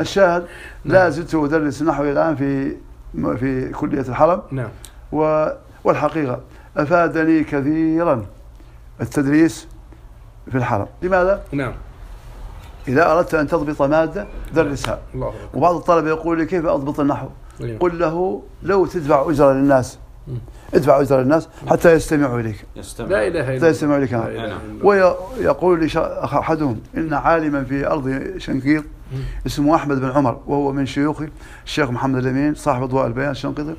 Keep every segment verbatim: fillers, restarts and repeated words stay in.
الشاهد نعم. لا زلت أدرس نحو الآن في في كلية الحرم نعم. والحقيقة أفادني كثيرا التدريس في الحرم. لماذا؟ نعم. إذا أردت أن تضبط مادة درسها. الله. وبعض الطلبة يقول لي كيف أضبط النحو؟ أيوه. قل له لو تدفع أجرة للناس م. ادفع أجرة للناس حتى يستمعوا إليك. يستمع. لا إله إلا الله. حتى يستمعوا إليك. ويقول لي أحدهم إن عالما في أرض شنقيط اسمه أحمد بن عمر وهو من شيوخي الشيخ محمد الأمين صاحب أضواء البيان الشنقيطي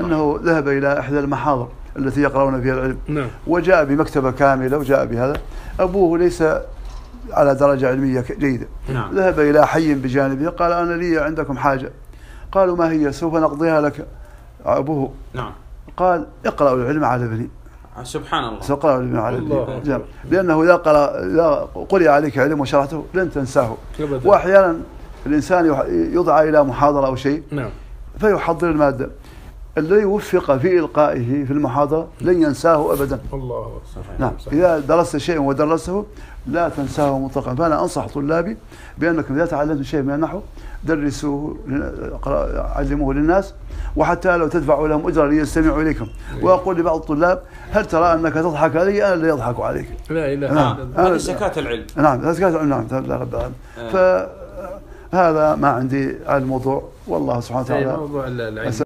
أنه ذهب إلى إحدى المحاضر التي يقرأون فيها العلم نعم. وجاء بمكتبة كاملة وجاء بهذا. أبوه ليس على درجة علمية جيدة نعم. ذهب إلى حي بجانبه قال أنا لي عندكم حاجة. قالوا ما هي؟ سوف نقضيها لك. أبوه نعم. قال اقرأوا العلم على ابني. سبحان الله. سقرأ العلم على ابني لأنه إذا قرئ عليك علم وشرحته لن تنساه. وأحيانا الإنسان يدعى إلى محاضرة أو شيء نعم. فيحضر المادة الذي وفق في إلقائه في المحاضرة لن ينساه أبدا. الله نعم. إذا درست شيئا ودرسته لا تنساه مطلقا. فأنا أنصح طلابي بأنكم إذا تعلمتم شيء من النحو درسوه علموه للناس وحتى لو تدفعوا لهم أجرا ليستمعوا إليكم. وأقول لبعض الطلاب هل ترى أنك تضحك علي أنا اللي يضحك عليك. لا إله إلا الله. هذه زكاة العلم. نعم زكاة العلم نعم رب العالمين. فهذا ما عندي على الموضوع والله سبحانه وتعالى.